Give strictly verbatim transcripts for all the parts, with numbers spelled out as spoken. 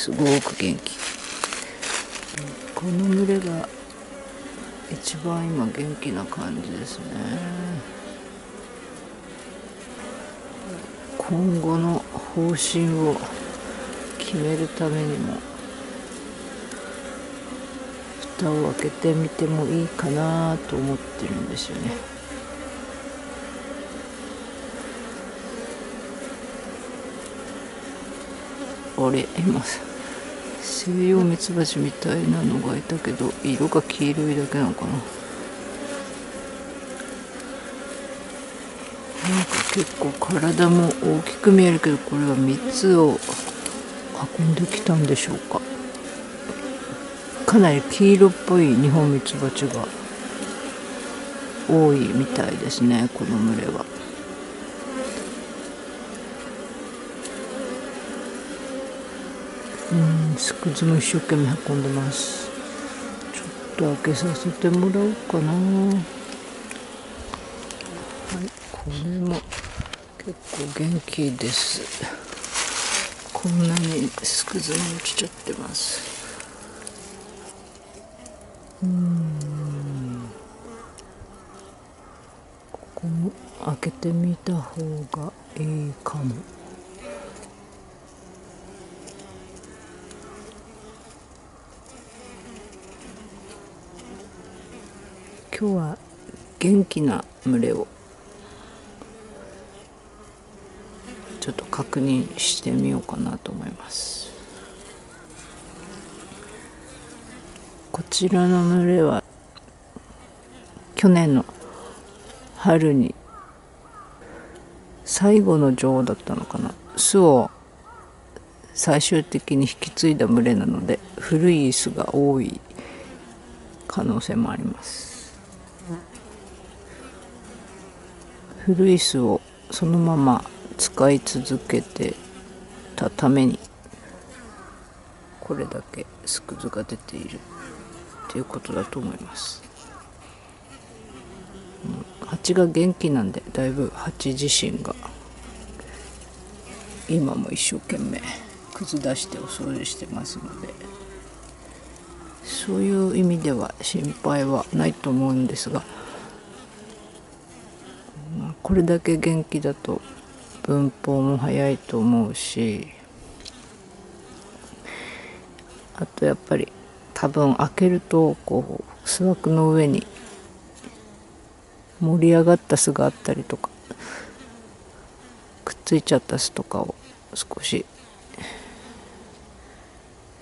すごく元気。この群れが一番今元気な感じですね。今後の方針を決めるためにも蓋を開けてみてもいいかなと思ってるんですよね。あれ、今西洋ミツバチみたいなのがいたけど色が黄色いだけなのかな。なんか結構体も大きく見えるけど、これは蜜を運んできたんでしょうか。かなり黄色っぽいニホンミツバチが多いみたいですね、この群れは。うん、スクズも一生懸命運んでます。ちょっと開けさせてもらおうかな。はい、これも結構元気です。こんなにスクズも落ちちゃってます。うん、ここも開けてみた方がいいかも。今日は元気な群れをちょっと確認してみようかなと思います。こちらの群れは去年の春に最後の女王だったのかな、巣を最終的に引き継いだ群れなので古い巣が多い可能性もあります。古い巣をそのまま使い続けてたためにこれだけスクズが出ているっていうことだと思います。蜂が元気なんで、だいぶ蜂自身が今も一生懸命くず出してお掃除してますので、そういう意味では心配はないと思うんですが、これだけ元気だと分蜂も早いと思うし、あとやっぱり多分開けるとこう巣枠の上に盛り上がった巣があったりとか、くっついちゃった巣とかを少し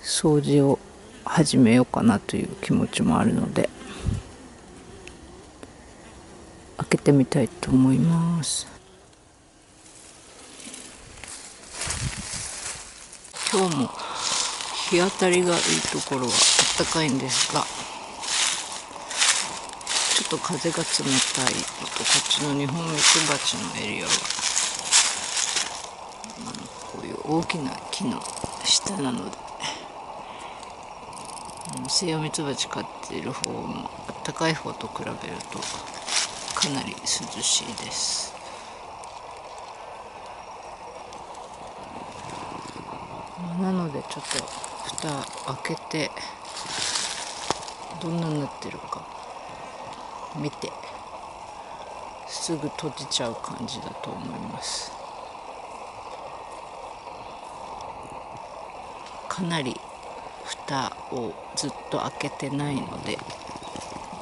掃除を始めようかなという気持ちもあるので。開けてみたいと思います。今日も日当たりがいいところは暖かいんですが、ちょっと風が冷たいのと、こっちのニホンミツバチのエリアはこういう大きな木の下なので、西洋ミツバチ飼っている方も暖かい方と比べるとかなり涼しいです。なのでちょっと蓋開けてどんなになってるか見てすぐ閉じちゃう感じだと思います。かなり蓋をずっと開けてないので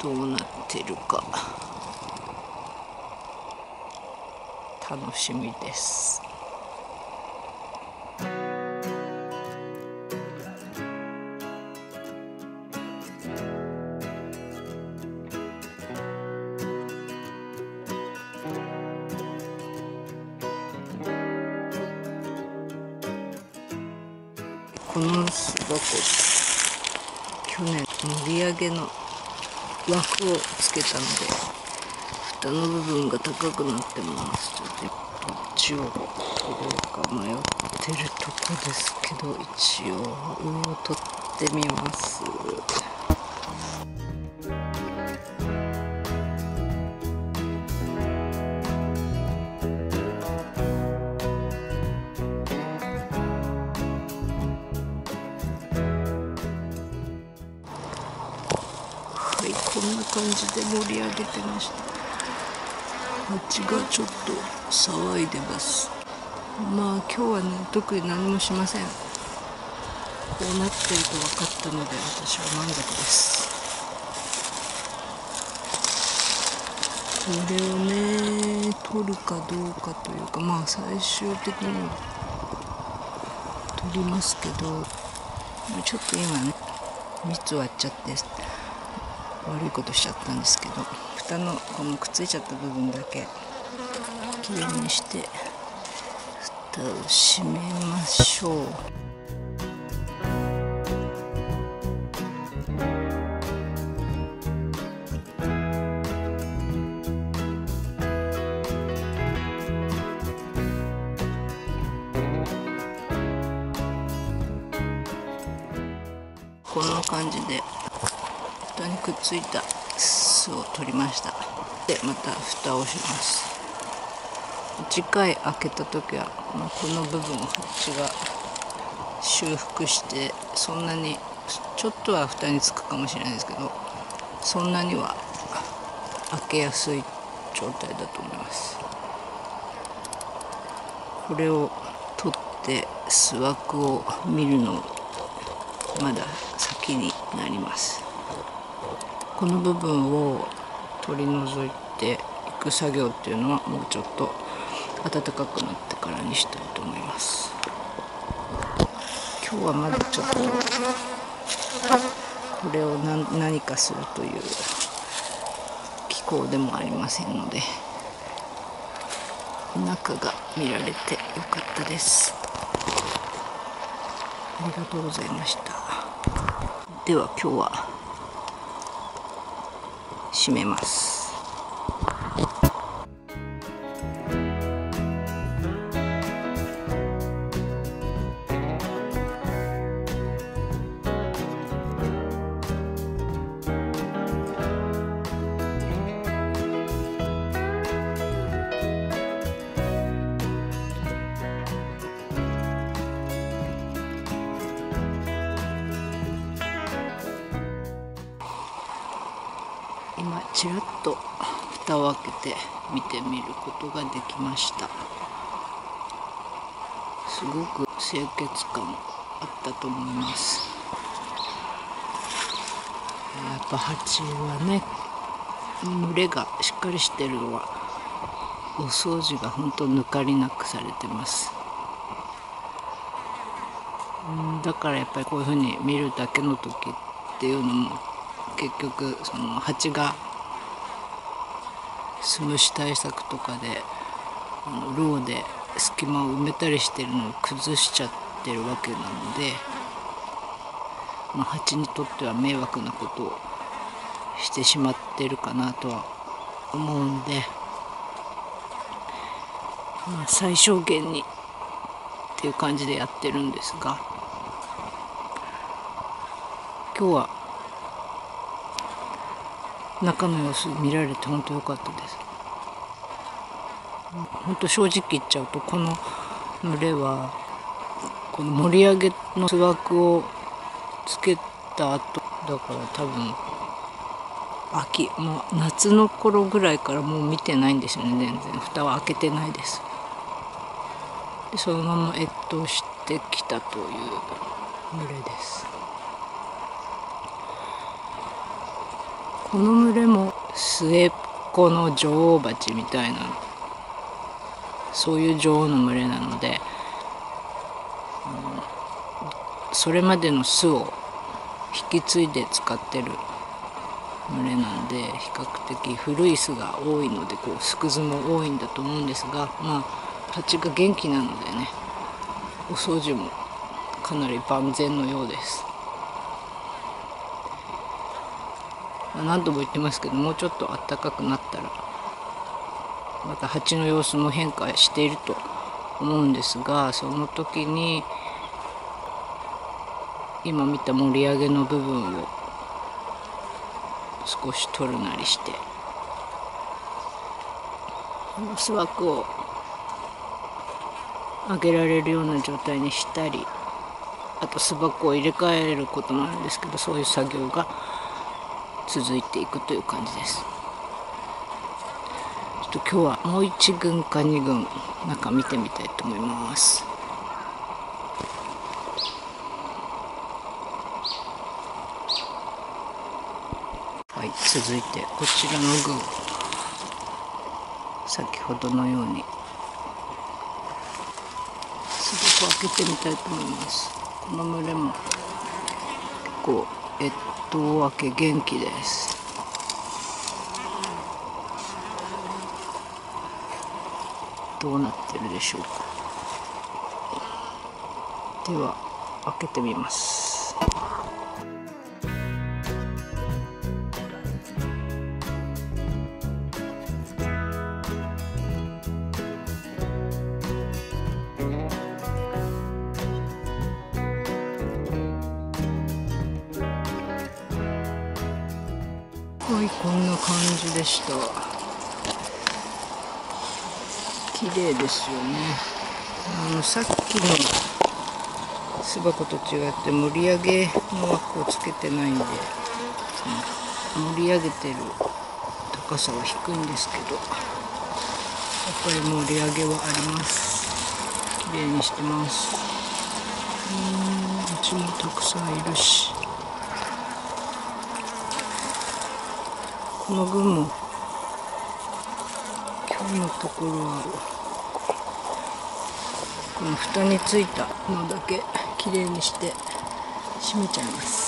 どうなってるか楽しみです。この巣箱、去年盛り上げの枠をつけたので、蓋の部分が高くなってます。ちょっとどっちを取ろうか迷ってるとこですけど、一応上を取ってみます。こんな感じで盛り上げてました。蜂がちょっと騒いでます。まあ今日はね、特に何もしません。こうなってると分かったので私は満足です。これをね、取るかどうかというか、まあ最終的には取りますけど、ちょっと今ね、蜜割っちゃって悪いことしちゃったんですけど、蓋のこのくっついちゃった部分だけきれいにして蓋を閉めましょう。こんな感じで蓋にくっついた巣を取りました。でまた蓋をします。次回開けた時は、まあ、この部分を蜂が修復して、そんなにちょっとは蓋につくかもしれないですけど、そんなには開けやすい状態だと思います。これを取って巣枠を見るのをまだ先になります。この部分を取り除いていく作業っていうのはもうちょっと暖かくなってからにしたいと思います。今日はまだちょっとこれを 何, 何かするという気候でもありませんので、中が見られてよかったです。ありがとうございました。では今日は閉めます。今ちらっと蓋を開けて見てみることができました。すごく清潔感あったと思います。やっぱ蜂はね、群れがしっかりしてるのはお掃除が本当抜かりなくされてます。だからやっぱりこういうふうに見るだけの時っていうのも、結局その蜂が巣虫対策とかでろうで隙間を埋めたりしてるのを崩しちゃってるわけなので、まあ、蜂にとっては迷惑なことをしてしまってるかなとは思うんで、まあ、最小限にっていう感じでやってるんですが、今日は中の様子見られて本当良かったです。本当正直言っちゃうと、この群れはこの盛り上げの巣枠をつけた後だから、多分秋、もう夏の頃ぐらいからもう見てないんですよね。全然蓋は開けてないです。でそのまま越冬してきたという群れです。この群れも末っ子の女王蜂みたいな、そういう女王の群れなので、うん、それまでの巣を引き継いで使ってる群れなんで、比較的古い巣が多いので、こう巣くずも多いんだと思うんですが、まあ蜂が元気なのでね、お掃除もかなり万全のようです。何度も言ってますけど、もうちょっと暖かくなったらまた蜂の様子も変化していると思うんですが、その時に今見た盛り上げの部分を少し取るなりして、巣枠を上げられるような状態にしたり、あと巣箱を入れ替えることもあるんですけど、そういう作業が続いていくという感じです。ちょっと今日はもういち軍かに軍なんか見てみたいと思います。はい、続いてこちらの軍、先ほどのようにすごく開けてみたいと思います。この群れも結構越冬明け元気です。どうなってるでしょうか。では開けてみます。はい、こんな感じでした。綺麗ですよね。あのさっきの巣箱と違って盛り上げの枠をつけてないんで、盛り上げてる高さは低いんですけど、やっぱり盛り上げはあります。綺麗にしてます。うん、うちもたくさんいるし、この群も今日のところはこの蓋についたのだけきれいにして閉めちゃいます。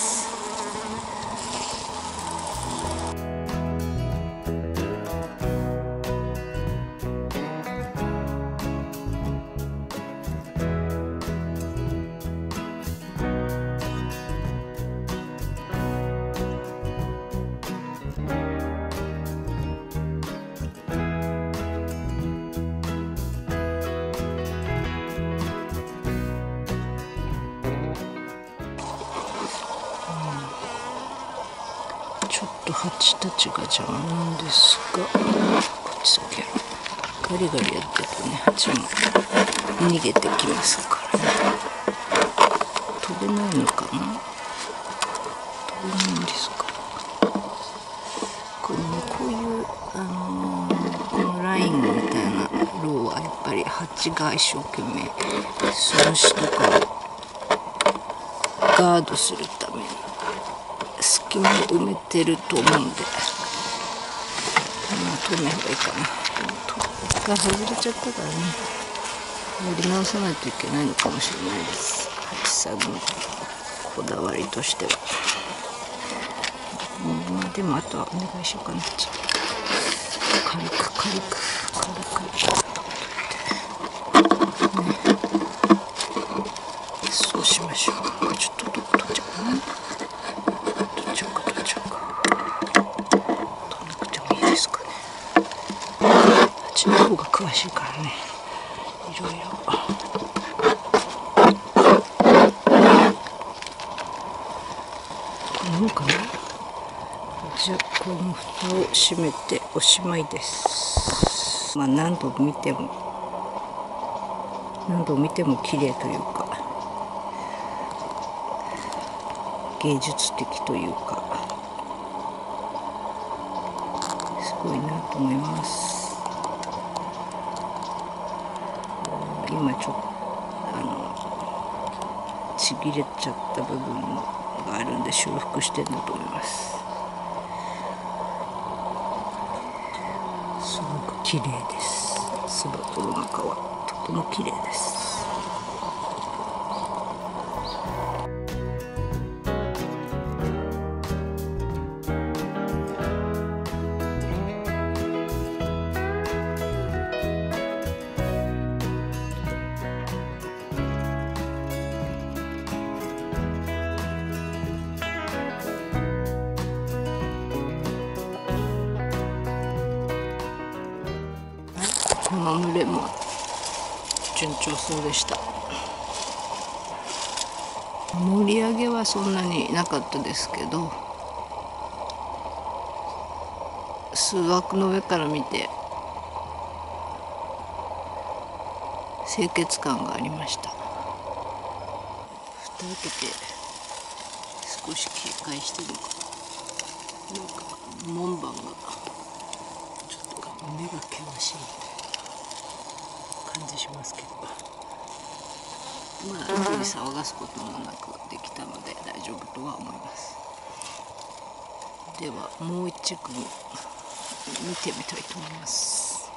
ちょっと蜂たちが邪魔なんですが、こっちだけガリガリやってるとね、蜂も逃げてきますからね。飛べないのかな、飛べないんですか。これね、こういう、あのー、このラインみたいなローはやっぱり蜂が一生懸命その下からガードするために隙間を埋めてると思うんで、止めればいいかな。一回外れちゃったからね、やり直さないといけないのかもしれないです。蜂さんのこだわりとしては、まあでもあとはお願いしようかな。軽く軽く軽く、ね、そうしましょう。ちょっとどこ取っちゃうかな。方が詳しいからね、いろいろ。こんなもんかな。じゃあこの蓋を閉めておしまいです。まあ何度見ても何度見ても綺麗というか、芸術的というか、すごいなと思います。今ちょっとあのちぎれちゃった部分があるんで修復してんだと思います。すごく綺麗です。巣箱の中はとても綺麗です。この群れも順調そうでした。盛り上げはそんなになかったですけど、巣枠の上から見て清潔感がありました。蓋開けて少し警戒してるのかな。門番がちょっと目が険しい感じしますけど、まあ特に騒がすこともなくできたので大丈夫とは思います。ではもう一組見てみたいと思います。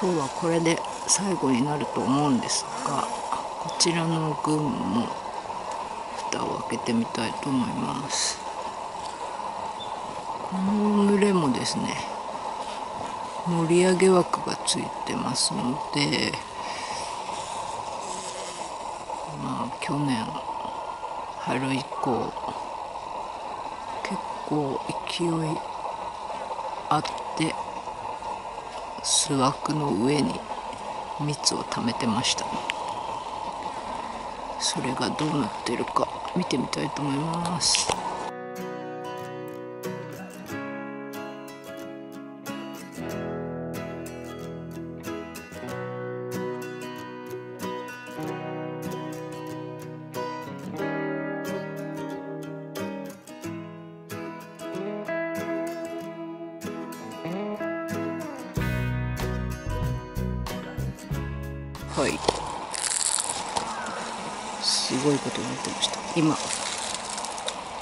今日はこれで最後になると思うんですが、こちらの群も蓋を開けてみたいと思います。この群れもですね、盛り上げ枠がついてますので、まあ去年春以降結構勢いあって巣枠の上に蜜を溜めてました。それがどうなってるか見てみたいと思います。はい、すごいことになってました。今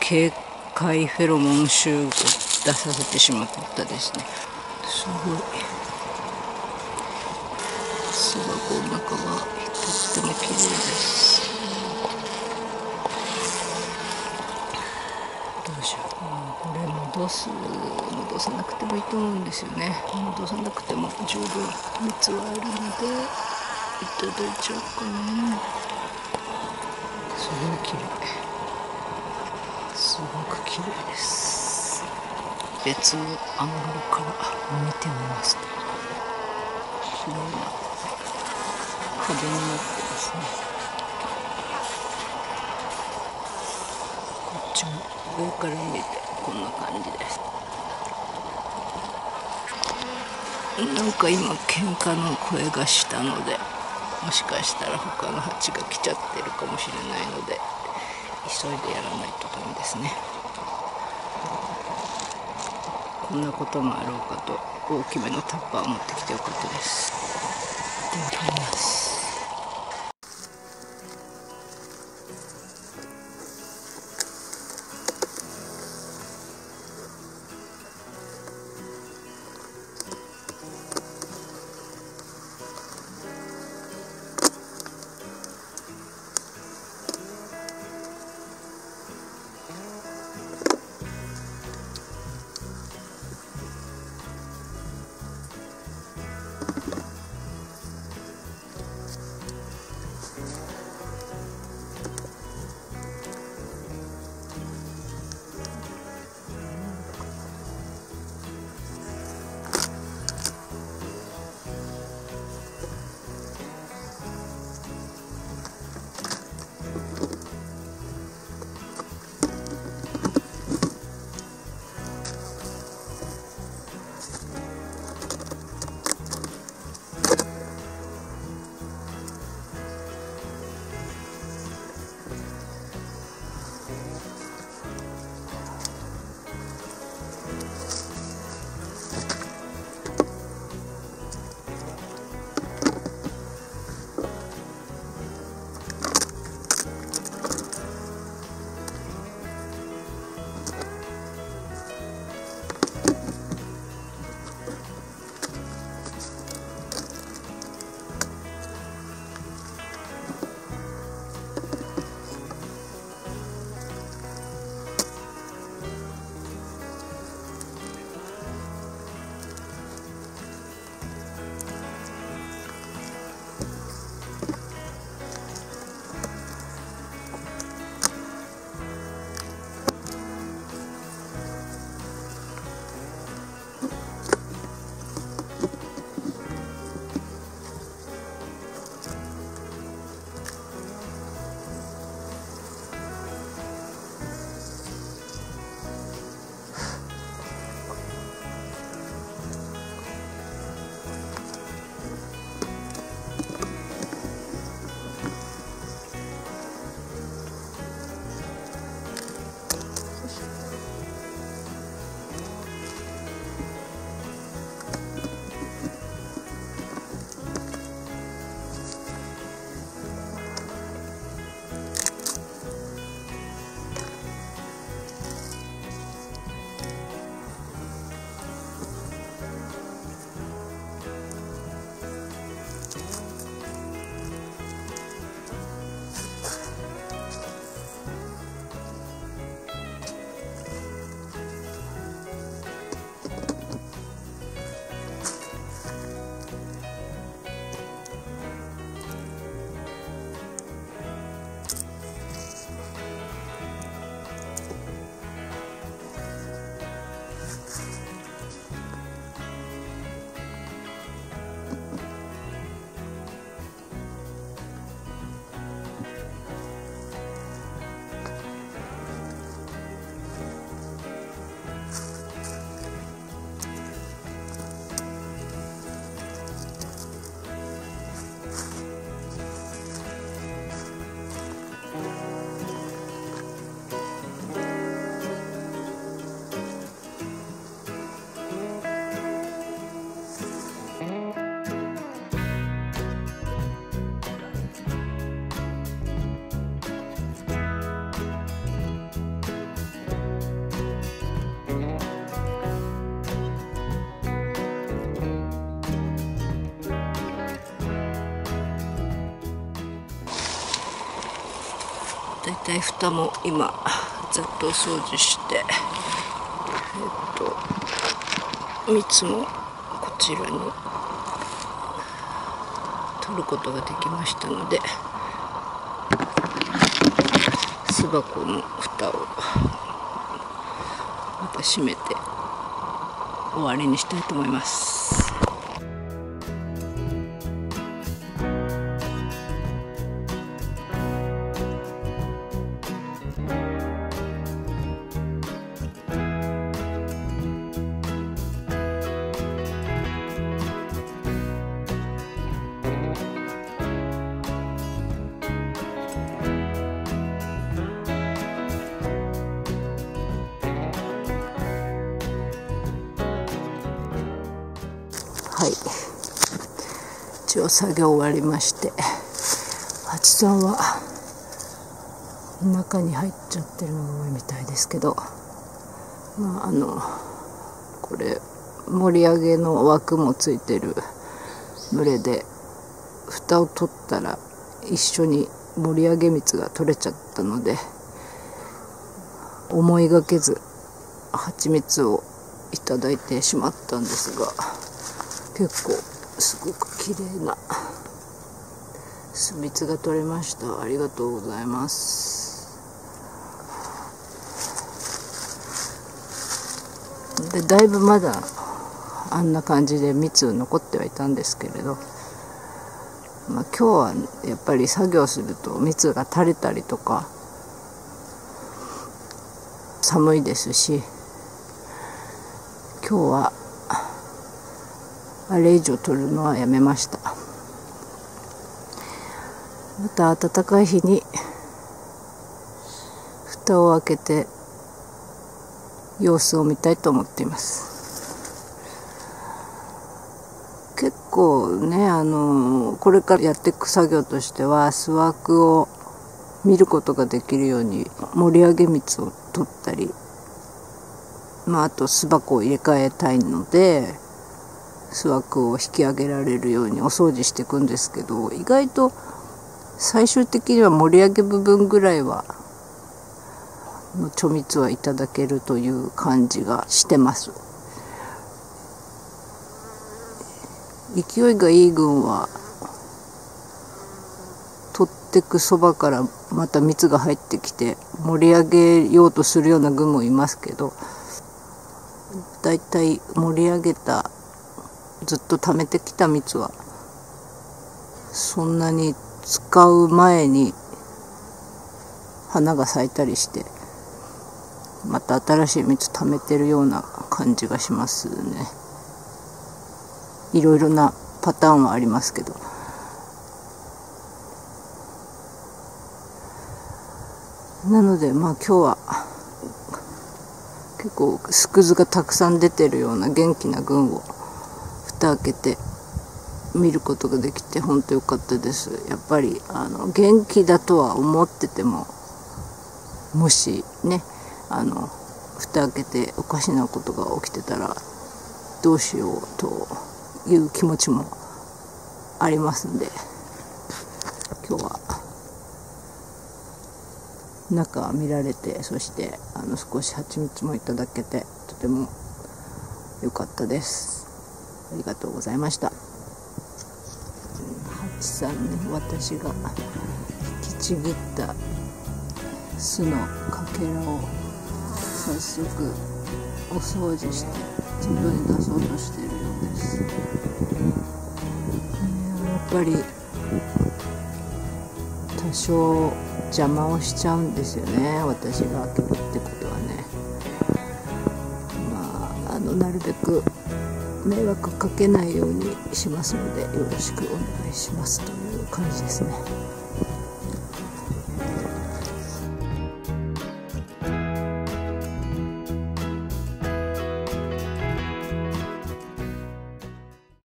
警戒フェロモン集合出させてしまったですね。すごい巣箱の中はとっても綺麗です。どうしよう、これ戻す戻さなくてもいいと思うんですよね。戻さなくても十分蜜はあるのでいただいちゃうかな。すごい綺麗、すごく綺麗です。別のアングルから見てみますと、きれいな壁になってますね。こっちも上から見てこんな感じです。なんか今喧嘩の声がしたので、もしかしたら他の蜂が来ちゃってるかもしれないので、急いでやらないとダメですね。こんなこともあろうかと大きめのタッパーを持ってきてよかったです。では食べます。だいたい蓋も今ざっとお掃除して、えっと蜜もこちらに取ることができましたので、巣箱の蓋をまた閉めて終わりにしたいと思います。はい、一応作業終わりまして、蜂さんは中に入っちゃってるの多いみたいですけど、まああのこれ盛り上げの枠もついてる群れで、蓋を取ったら一緒に盛り上げ蜜が取れちゃったので、思いがけず蜂蜜をいただいてしまったんですが、結構すごく綺麗な巣蜜が取れました。ありがとうございます。でだいぶまだあんな感じで蜜残ってはいたんですけれど、まあ、今日はやっぱり作業すると蜜が垂れたりとか、寒いですし、今日はあれ以上取るのはやめました。また暖かい日に蓋を開けて様子を見たいと思っています。結構ね、あのこれからやっていく作業としては、巣枠を見ることができるように盛り上げ蜜を取ったり、まあ、あと巣箱を入れ替えたいので巣枠を引き上げられるようにお掃除していくんですけど、意外と最終的には盛り上げ部分ぐらいはのちょみつはいただけるという感じがしてます。勢いがいい群は取ってくそばからまた蜜が入ってきて盛り上げようとするような群もいますけど、だいたい盛り上げたずっと溜めてきた蜜はそんなに使う前に花が咲いたりして、また新しい蜜溜めてるような感じがしますね。いろいろなパターンはありますけど、なのでまあ今日は結構巣くずがたくさん出てるような元気な群を開けて見ることができて本当良かったです。やっぱりあの元気だとは思ってても、もしねあの蓋開けておかしなことが起きてたらどうしようという気持ちもありますんで、今日は中見られて、そしてあの少し蜂蜜もいただけてとても良かったです。ありがとうございました。蜂さんに私が引きちぎった巣のかけらを早速お掃除して外に出そうとしているようです。やっぱり多少邪魔をしちゃうんですよね、私が開けるってことはね。まあ、あのなるべく迷惑かけないようにしますのでよろしくお願いしますという感じですね。